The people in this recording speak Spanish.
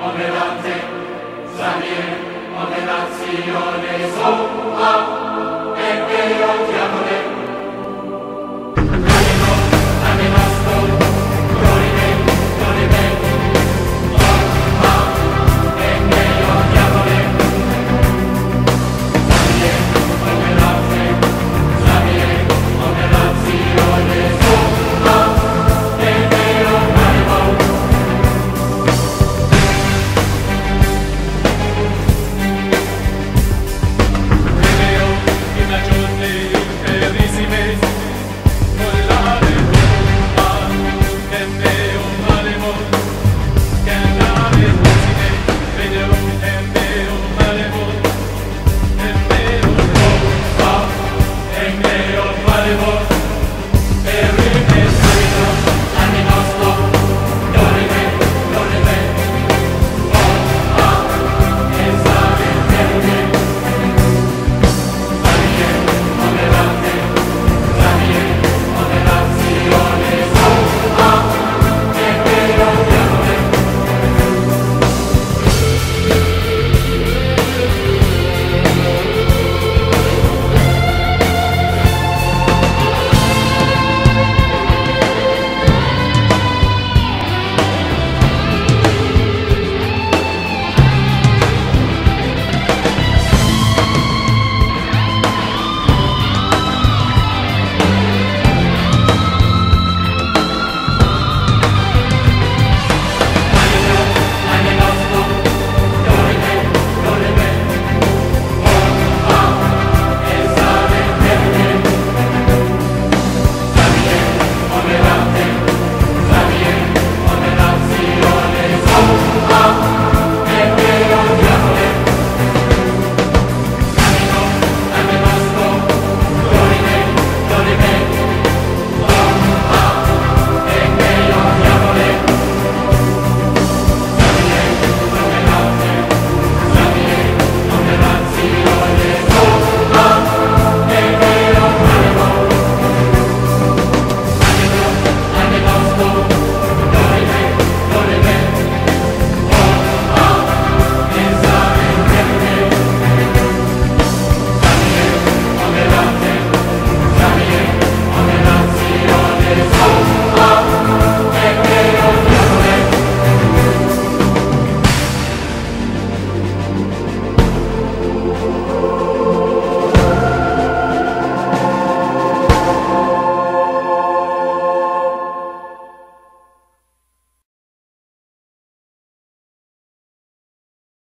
Operate, salire, operazione, so,